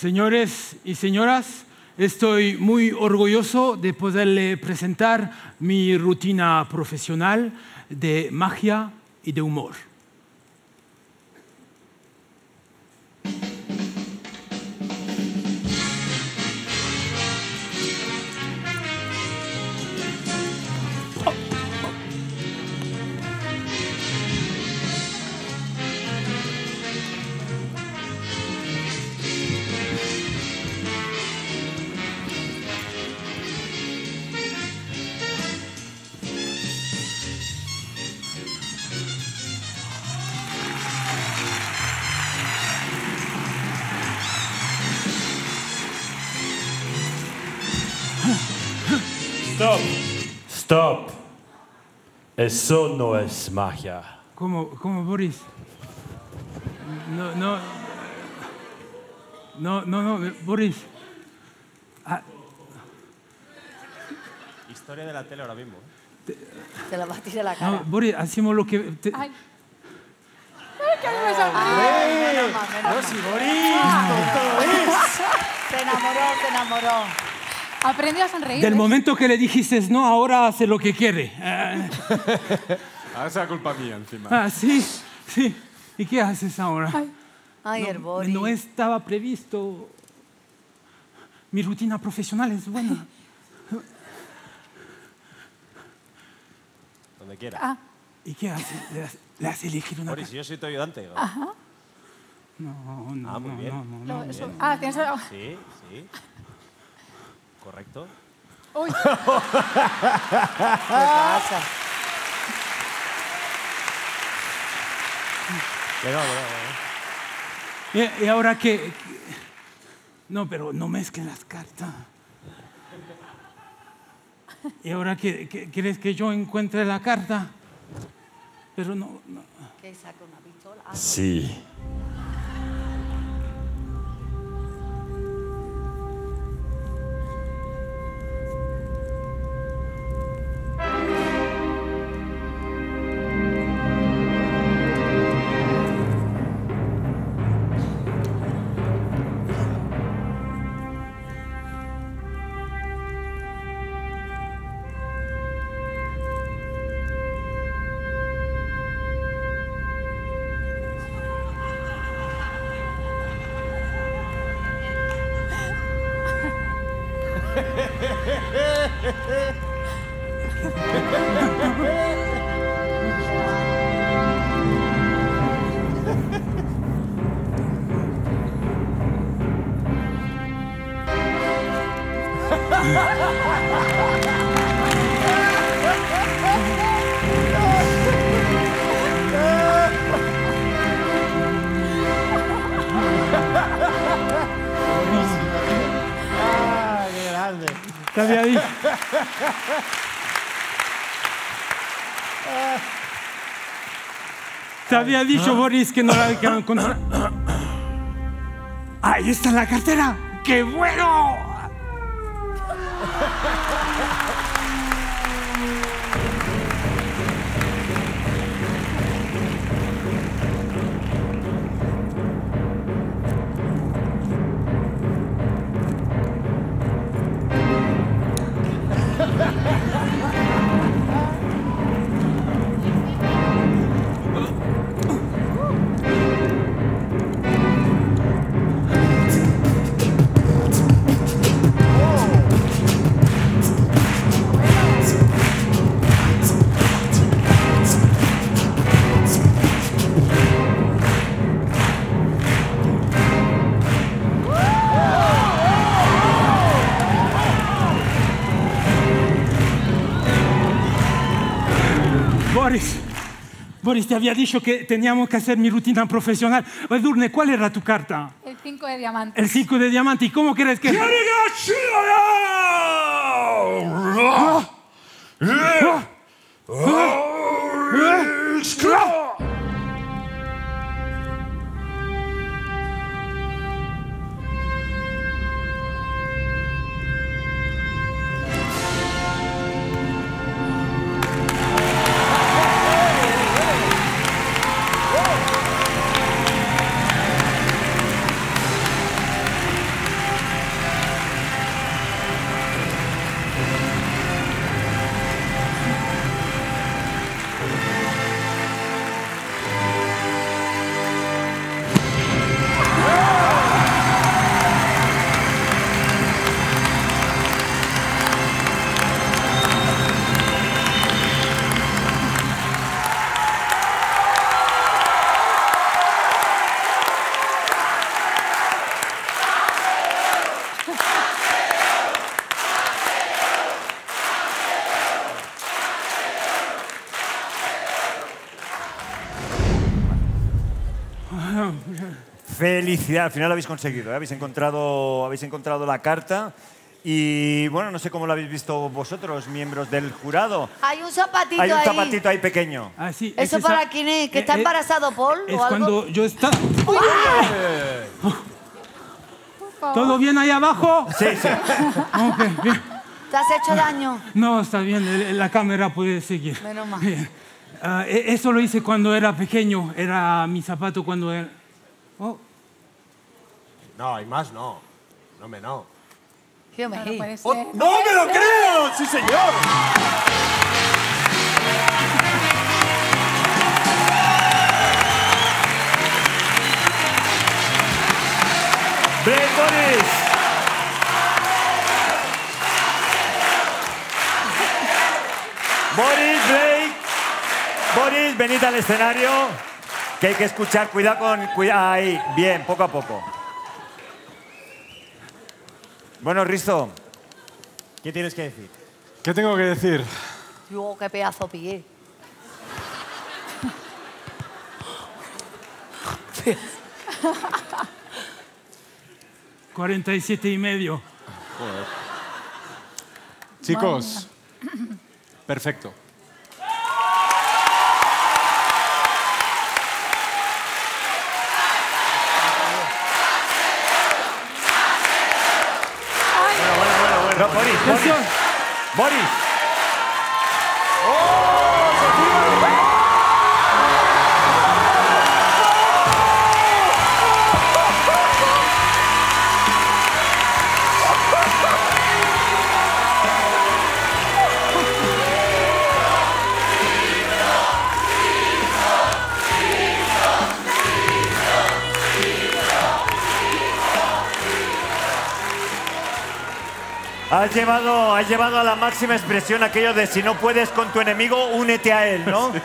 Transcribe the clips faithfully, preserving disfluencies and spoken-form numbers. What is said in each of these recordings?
Señores y señoras, estoy muy orgulloso de poderle presentar mi rutina profesional de magia y de humor. Stop. Stop. Eso no es magia. ¿Cómo, cómo, Boris? No, no. No, no, no, Boris. Ah. Historia de la tele ahora mismo. Te, te la vas a tirar a la cara. No, Boris, hacemos lo que... Te... Ay. Ay, que me Ay, menos más, menos no, si Boris, ah. Todo es. Se enamoró, se enamoró. Aprende a sonreír. Del momento que le dijiste no, ahora hace lo que quiere. Ahora es la culpa mía encima. Ah, sí, sí. ¿Y qué haces ahora? Ay, Ay no, Herbori. No estaba previsto. Mi rutina profesional es buena. Donde quiera. Ah. ¿Y qué haces? ¿Le has, le has elegido una... Boris, yo soy tu ayudante. ¿O? Ajá. No, no, ah, muy no, bien. no, no, no, no bien. Ah, ¿tienes algo? Sí, sí. ¿Correcto? ¡Uy! ¿Qué pasa? Que no, no, no. Y, y ahora que... No, pero no mezclen las cartas. ¿Y ahora que, que quieres que yo encuentre la carta? Pero no... no. ¿Qué saca una pistola? Ah, sí. Te había dicho, Boris, que no la había encontrado. ¡Ahí está la cartera! ¡Qué bueno! Boris, te había dicho que teníamos que hacer mi rutina profesional. Edurne, ¿cuál era tu carta? El cinco de diamante. El cinco de diamante. ¿Y cómo crees que...? felicidad, al final lo habéis conseguido, ¿eh? Habéis encontrado, habéis encontrado la carta. Y bueno, no sé cómo lo habéis visto vosotros, miembros del jurado. Hay un zapatito ahí. Hay un zapatito ahí, ahí pequeño. Ah, sí, ¿eso es para quién es? ¿Que está eh, embarazada Paul es o algo? Cuando yo estaba... ¿Todo bien ahí abajo? Sí, sí. Okay, bien. ¿Te has hecho daño? No, está bien. La cámara puede seguir. Menos mal. Uh, eso lo hice cuando era pequeño. Era mi zapato cuando era... Oh. No, hay más no. No me no. No, no, no, puede ser. Oh, ¡no me lo creo! ¡Sí, señor! ¡Bretones! Boris, Blake. Boris, venid al escenario. Que hay que escuchar. Cuidado con... Cuida, ahí. Bien, poco a poco. Bueno, Risto, ¿qué tienes que decir? ¿Qué tengo que decir? Yo, qué pedazo pillé. cuarenta y siete y medio. Joder. Chicos, bueno. Perfecto. No, Boris, Boris. Boris. ¡Oh! ¡Se Has llevado, has llevado a la máxima expresión aquello de si no puedes con tu enemigo, únete a él, ¿no? Sí.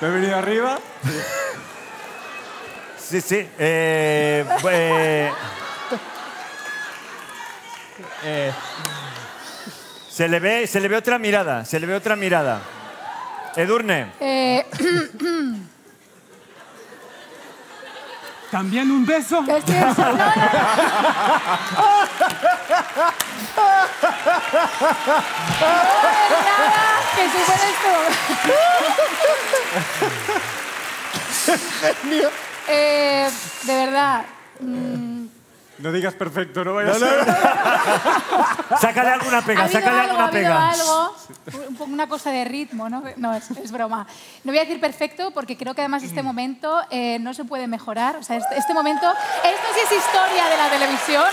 ¿Me he venido arriba? Sí, sí. sí. Eh, eh, eh. Se le ve, se le ve otra mirada, se le ve otra mirada. Edurne. Eh. ¿También un beso? ¿Qué es eso? No, no, no. ¡Qué súper esto! Eh, de verdad. Mmm... No digas perfecto, no vayas no, no, a no. Sácale alguna pega, sácale algo, alguna pega. Algo, una cosa de ritmo, ¿no? No, es, es broma. No voy a decir perfecto porque creo que además este momento eh, no se puede mejorar. O sea, este, este momento, esto sí es historia de la televisión.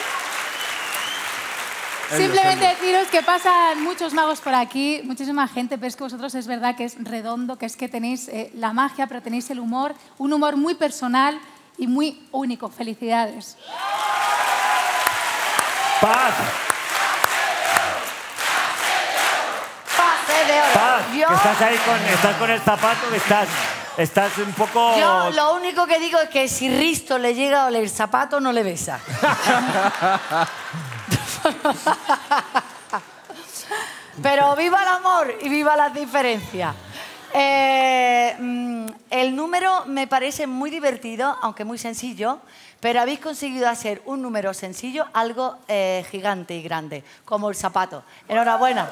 Simplemente deciros que pasan muchos magos por aquí, muchísima gente, pero es que vosotros es verdad que es redondo, que es que tenéis eh, la magia, pero tenéis el humor, un humor muy personal y muy único. Felicidades. Paz. Pase de oro. Paz, yo... que estás ahí con, estás con el zapato, estás, estás un poco... Yo lo único que digo es que si Risto le llega a oler el zapato, no le besa. Pero viva el amor y viva las diferencias. Eh, el número me parece muy divertido, aunque muy sencillo, pero habéis conseguido hacer un número sencillo, algo eh, gigante y grande, como el zapato. Enhorabuena.